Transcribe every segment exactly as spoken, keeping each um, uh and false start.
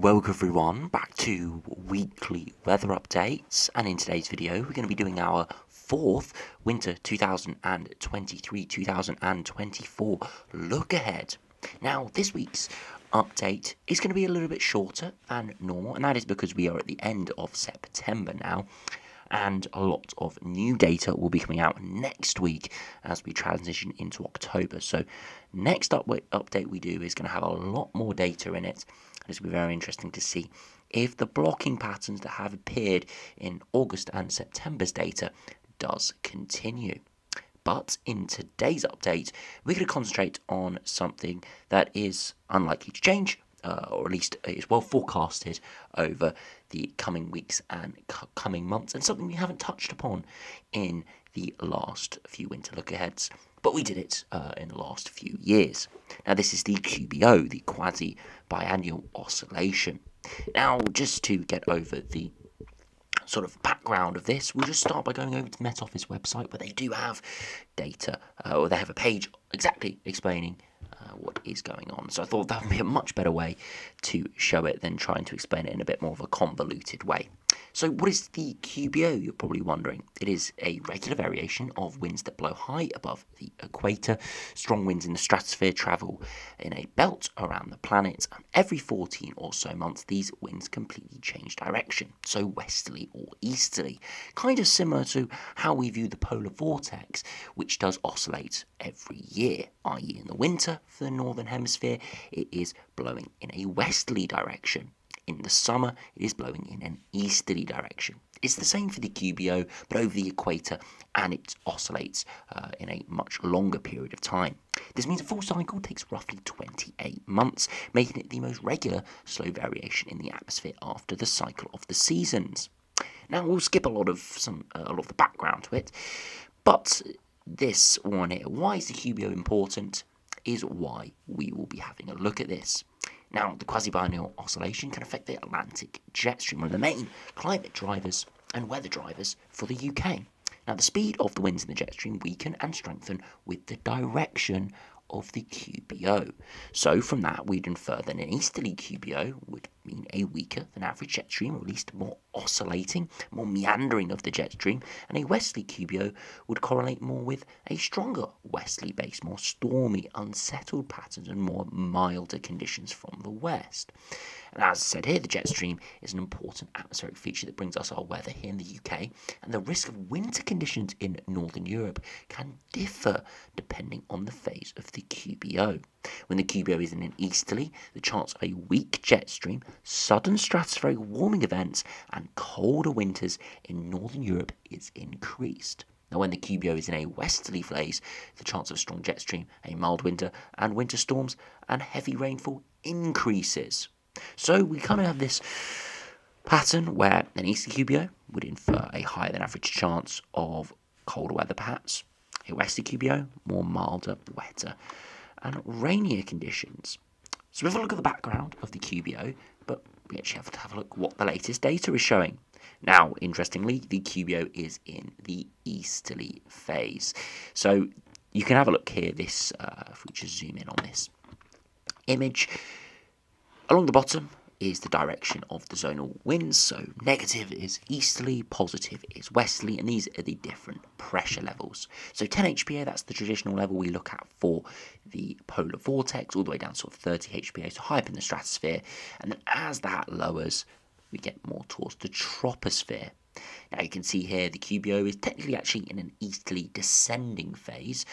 Welcome everyone back to weekly weather updates, and in today's video we're going to be doing our fourth winter twenty twenty-three twenty twenty-four look ahead. Now this week's update is going to be a little bit shorter than normal, and that is because we are at the end of September now, and a lot of new data will be coming out next week as we transition into October. So next up update we do is going to have a lot more data in it. It's going to be very interesting to see if the blocking patterns that have appeared in August and September's data does continue. But in today's update, we're going to concentrate on something that is unlikely to change, uh, or at least is well forecasted over the coming weeks and coming months, and something we haven't touched upon in the last few winter look-aheads. But we did it uh, in the last few years. Now this is the Q B O, the quasi-biannual oscillation. Now just to get over the sort of background of this, we'll just start by going over to the Met Office website, where they do have data, uh, or they have a page exactly explaining uh, what is going on. So I thought that would be a much better way to show it than trying to explain it in a bit more of a convoluted way. So what is the Q B O, you're probably wondering? It is a regular variation of winds that blow high above the equator, strong winds in the stratosphere travel in a belt around the planet, and every fourteen or so months these winds completely change direction, so westerly or easterly, kind of similar to how we view the polar vortex, which does oscillate every year, that is in the winter for the northern hemisphere it is blowing in a westerly direction. In the summer, it is blowing in an easterly direction. It's the same for the Q B O, but over the equator, and it oscillates uh, in a much longer period of time. This means a full cycle takes roughly twenty-eight months, making it the most regular slow variation in the atmosphere after the cycle of the seasons. Now, we'll skip a lot of some uh, a lot of the background to it, but this one here, why is the Q B O important, is why we will be having a look at this. Now, the quasi-biennial oscillation can affect the Atlantic jet stream, one of the main climate drivers and weather drivers for the U K. Now, the speed of the winds in the jet stream weaken and strengthen with the direction of the Q B O. So, from that, we'd infer that an easterly Q B O would mean a weaker than average jet stream, or at least more oscillating, more meandering of the jet stream, and a westerly Q B O would correlate more with a stronger westerly base, more stormy, unsettled patterns, and more milder conditions from the west. And as I said here, the jet stream is an important atmospheric feature that brings us our weather here in the U K, and the risk of winter conditions in northern Europe can differ depending on the phase of the Q B O. When the Q B O is in an easterly, the chance of a weak jet stream, sudden stratospheric warming events, and colder winters in northern Europe is increased. Now, when the Q B O is in a westerly phase, the chance of a strong jet stream, a mild winter, and winter storms, and heavy rainfall increases. So we kind of have this pattern where an easterly Q B O would infer a higher than average chance of colder weather, perhaps. A westerly Q B O, more milder, wetter, and rainier conditions. So we have a look at the background of the Q B O, but we actually have to have a look what the latest data is showing. Now, interestingly, the Q B O is in the easterly phase. So you can have a look here, this, uh, if we just zoom in on this image. Along the bottom is the direction of the zonal winds, so negative is easterly, positive is westerly, and these are the different pressure levels. So ten H P A, that's the traditional level we look at for the polar vortex, all the way down to sort of thirty H P A, so high up in the stratosphere, and then as that lowers, we get more towards the troposphere. Now you can see here the Q B O is technically actually in an easterly descending phase,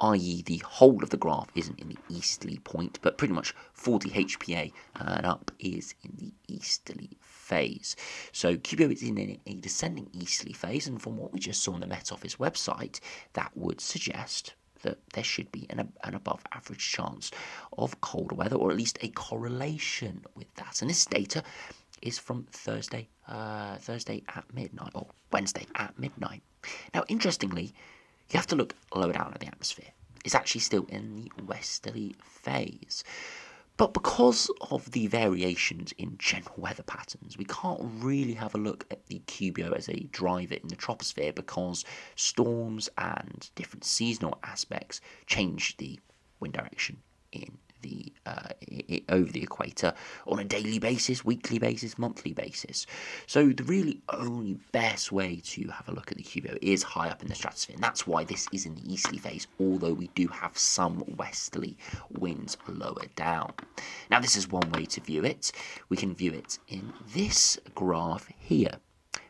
that is the whole of the graph isn't in the easterly point, but pretty much forty H P A and up is in the easterly phase. So Q B O is in a descending easterly phase, and from what we just saw on the Met Office website, that would suggest that there should be an, an above average chance of colder weather, or at least a correlation with that. And this data is from Thursday, uh, Thursday at midnight, or Wednesday at midnight. Now, interestingly, you have to look lower down at the atmosphere. It's actually still in the westerly phase. But because of the variations in general weather patterns, we can't really have a look at the Q B O as a driver in the troposphere, because storms and different seasonal aspects change the wind direction in the uh, over the equator on a daily basis, weekly basis, monthly basis. So the really only best way to have a look at the Q B O is high up in the stratosphere, and that's why this is in the easterly phase, although we do have some westerly winds lower down. Now this is one way to view it. We can view it in this graph here,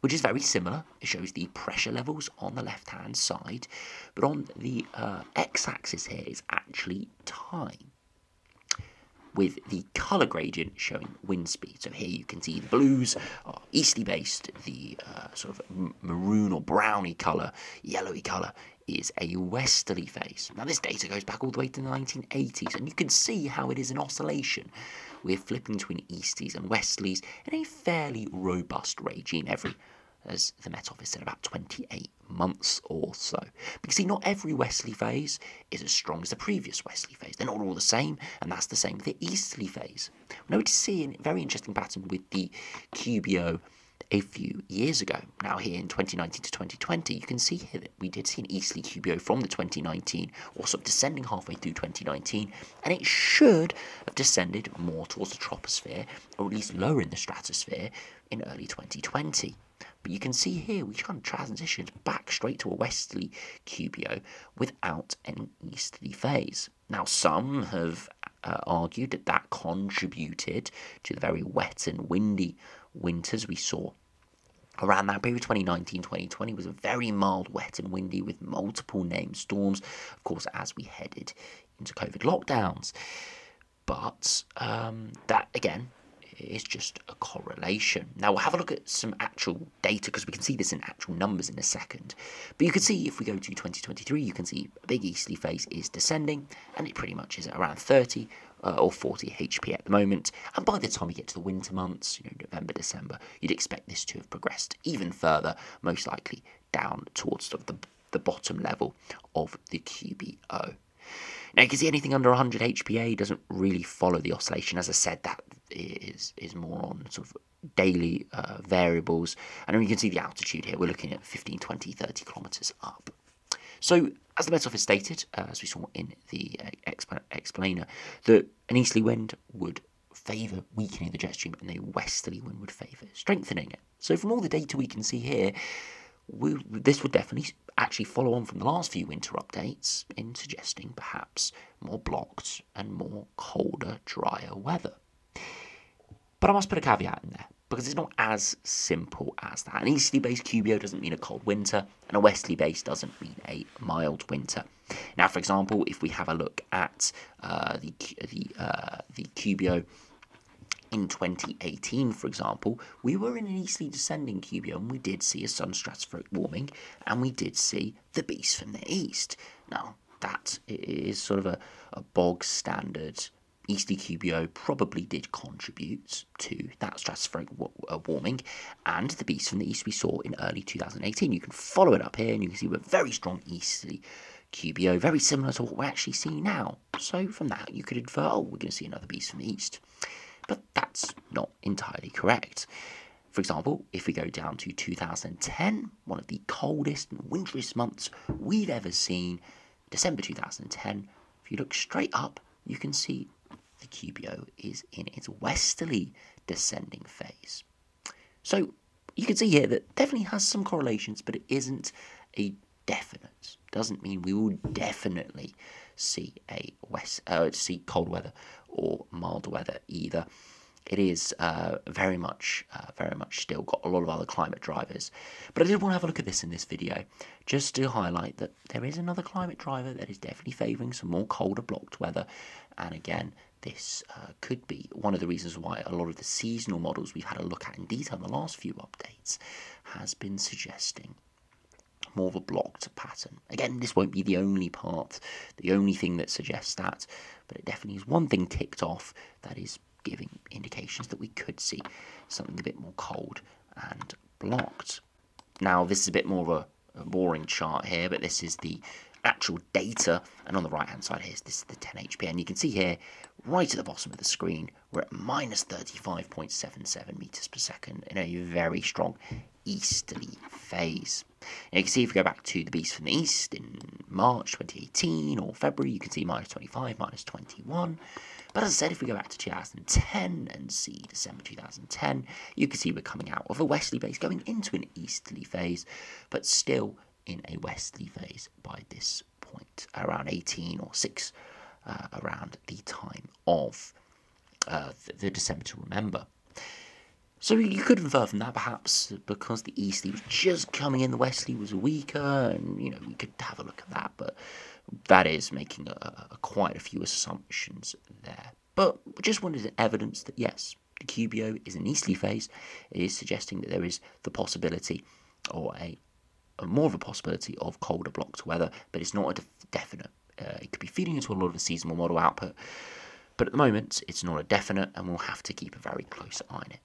which is very similar. It shows the pressure levels on the left-hand side, but on the uh, x-axis here is actually time, with the colour gradient showing wind speed. So here you can see the blues are easterly based, the uh, sort of maroon or browny colour, yellowy colour, is a westerly phase. Now this data goes back all the way to the nineteen eighties, and you can see how it is an oscillation. We're flipping between easties and westerlies in a fairly robust regime every, as the Met Office said, about twenty-eight months or so. Because see, not every westerly phase is as strong as the previous westerly phase. They're not all the same, and that's the same with the easterly phase. We noticed seeing a very interesting pattern with the Q B O a few years ago. Now here in twenty nineteen to twenty twenty, you can see here that we did see an easterly Q B O from the twenty nineteen, or sort of descending halfway through twenty nineteen, and it should have descended more towards the troposphere, or at least lower in the stratosphere, in early twenty twenty. But you can see here we kind of transitioned back straight to a westerly Q B O without an easterly phase. Now some have uh, argued that that contributed to the very wet and windy winters we saw around that period. Twenty nineteen twenty twenty was a very mild, wet and windy with multiple named storms, of course, as we headed into COVID lockdowns. But um, that again is just a correlation. Now we'll have a look at some actual data, because we can see this in actual numbers in a second. But you can see if we go to twenty twenty-three, you can see a big easterly phase is descending, and it pretty much is at around thirty Uh, or forty H P at the moment, and by the time we get to the winter months, you know, November, December, you'd expect this to have progressed even further, most likely down towards sort of the, the bottom level of the Q B O. Now you can see anything under one hundred H P A doesn't really follow the oscillation. As I said, that is is more on sort of daily uh, variables, and you can see the altitude here, we're looking at fifteen, twenty, thirty kilometers up. So, as the Met Office stated, uh, as we saw in the uh, exp explainer, that an easterly wind would favour weakening the jet stream, and a westerly wind would favour strengthening it. So, from all the data we can see here, we, this would definitely actually follow on from the last few winter updates in suggesting perhaps more blocked and more colder, drier weather. But I must put a caveat in there, because it's not as simple as that. An easterly-based Q B O doesn't mean a cold winter, and a westerly-based doesn't mean a mild winter. Now, for example, if we have a look at uh, the, the, uh, the Q B O in twenty eighteen, for example, we were in an easterly descending Q B O, and we did see a sun stratospheric warming, and we did see the beast from the east. Now, that is sort of a, a bog-standard easterly Q B O. Probably did contribute to that stratospheric warming and the beast from the east we saw in early two thousand eighteen. You can follow it up here, and you can see we're very strong easterly Q B O, very similar to what we're actually seeing now. So from that, you could infer, oh, we're going to see another beast from the east. But that's not entirely correct. For example, if we go down to two thousand ten, one of the coldest and winteriest months we've ever seen, December two thousand ten, if you look straight up, you can see the Q B O is in its westerly descending phase. So you can see here that definitely has some correlations, but it isn't a definite. Doesn't mean we will definitely see a west, uh, see cold weather or mild weather either. It is uh, very much, uh, very much still got a lot of other climate drivers. But I did want to have a look at this in this video, just to highlight that there is another climate driver that is definitely favouring some more colder blocked weather. And again, this uh, could be one of the reasons why a lot of the seasonal models we've had a look at in detail in the last few updates has been suggesting more of a blocked pattern. Again, this won't be the only part, the only thing that suggests that, but it definitely is one thing ticked off that is giving indications that we could see something a bit more cold and blocked. Now this is a bit more of a, a boring chart here, but this is the actual data, and on the right hand side here, this is the ten H P, and you can see here right at the bottom of the screen we're at minus thirty-five point seven seven meters per second in a very strong easterly phase. Now you can see if we go back to the beast from the east in March twenty eighteen or February, you can see minus twenty-five, minus twenty-one. But as I said, if we go back to two thousand ten and see December two thousand ten, you can see we're coming out of a westerly phase, going into an easterly phase, but still in a westerly phase by this point, around eighteen or six, uh, around the time of uh, the December to remember. So you could infer from that, perhaps, because the easterly was just coming in, the westerly was weaker, and, you know, we could have a look at that, but that is making a, a quite a few assumptions there. But just wanted evidence that, yes, the Q B O is an easterly phase. It is suggesting that there is the possibility, or a, a more of a possibility, of colder blocked weather, but it's not a def definite. Uh, it could be feeding into a lot of the seasonal model output, but at the moment, it's not a definite, and we'll have to keep a very close eye on it.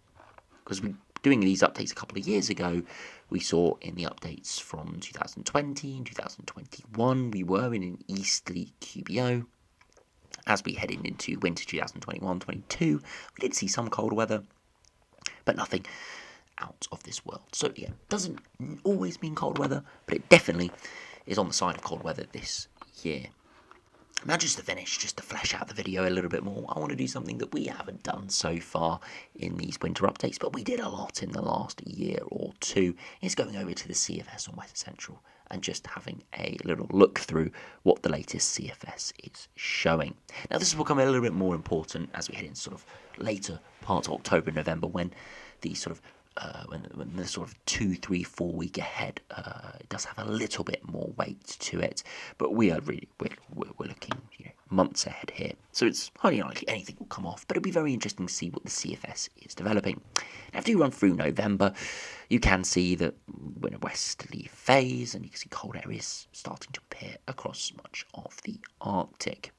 Because we're doing these updates a couple of years ago, we saw in the updates from two thousand twenty and two thousand twenty-one, we were in an easterly Q B O. As we headed into winter two thousand twenty-one twenty-two, we did see some colder weather, but nothing out of this world. So yeah, doesn't always mean cold weather, but it definitely is on the side of cold weather this year. Now, just to finish, just to flesh out the video a little bit more, I want to do something that we haven't done so far in these winter updates, but we did a lot in the last year or two, is going over to the C F S on Weather Central and just having a little look through what the latest C F S is showing. Now, this will become a little bit more important as we head into sort of later parts of October and November, when the sort of Uh, when, when the sort of two, three, four week ahead, uh, it does have a little bit more weight to it. But we are really, we're, we're looking, you know, months ahead here. So it's highly unlikely anything will come off, but it'll be very interesting to see what the C F S is developing. Now, if you run through November, you can see that we're in a westerly phase, and you can see cold areas starting to appear across much of the Arctic.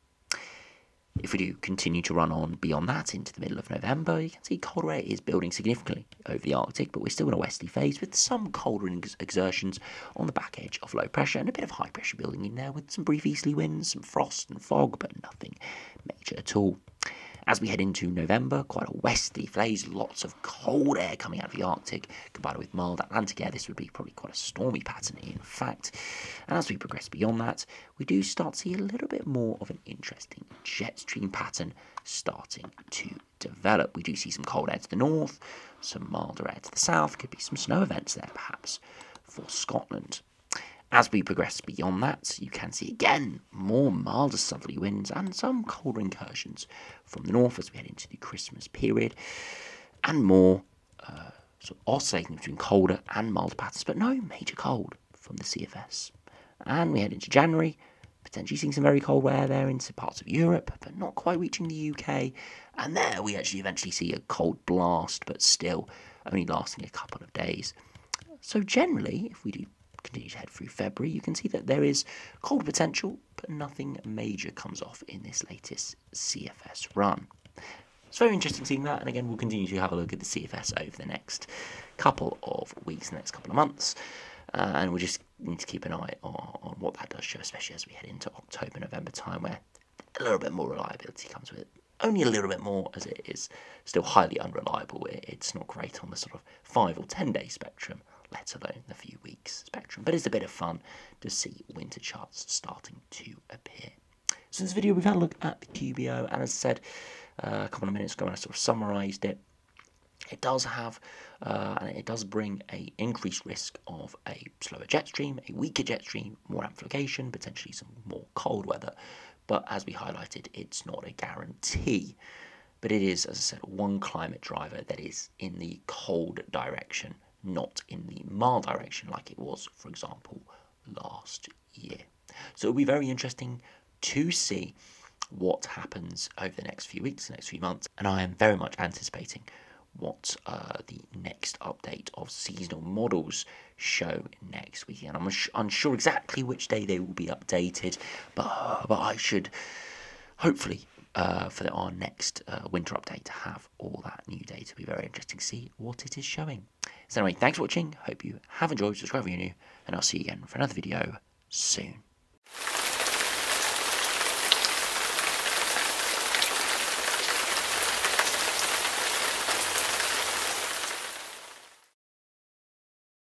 If we do continue to run on beyond that into the middle of November, you can see colder air is building significantly over the Arctic, but we're still in a westerly phase with some colder ex exertions on the back edge of low pressure and a bit of high pressure building in there with some brief easterly winds, some frost and fog, but nothing major at all. As we head into November, quite a westerly phase, lots of cold air coming out of the Arctic, combined with mild Atlantic air. This would be probably quite a stormy pattern, in fact. And as we progress beyond that, we do start to see a little bit more of an interesting jet stream pattern starting to develop. We do see some cold air to the north, some milder air to the south, could be some snow events there, perhaps, for Scotland. As we progress beyond that, you can see again more milder southerly winds and some colder incursions from the north as we head into the Christmas period, and more uh, sort of oscillating between colder and milder patterns, but no major cold from the C F S. And we head into January, potentially seeing some very cold weather there into parts of Europe, but not quite reaching the U K. And there we actually eventually see a cold blast, but still only lasting a couple of days. So generally, if we do continue to head through February, you can see that there is cold potential, but nothing major comes off in this latest C F S run. It's very interesting seeing that, and again, we'll continue to have a look at the C F S over the next couple of weeks, the next couple of months, uh, and we just need to keep an eye on, on what that does show, especially as we head into October, November time, where a little bit more reliability comes with it. Only a little bit more, as it is still highly unreliable. It's not great on the sort of five or ten day spectrum, let alone the few weeks spectrum, but it's a bit of fun to see winter charts starting to appear. So in this video, we've had a look at the Q B O, and as I said uh, a couple of minutes ago, when I sort of summarised it, it does have, uh, and it does bring a increased risk of a slower jet stream, a weaker jet stream, more amplification, potentially some more cold weather, but as we highlighted, it's not a guarantee. But it is, as I said, one climate driver that is in the cold direction, not in the mild direction like it was, for example, last year. So it'll be very interesting to see what happens over the next few weeks, the next few months, and I am very much anticipating what uh, the next update of seasonal models show next week. And I'm unsure exactly which day they will be updated, but, uh, but I should hopefully, Uh, for our next uh, winter update, to have all that new data. It'll be very interesting to see what it is showing. So anyway, thanks for watching. Hope you have enjoyed. Subscribe if you're new, and I'll see you again for another video soon.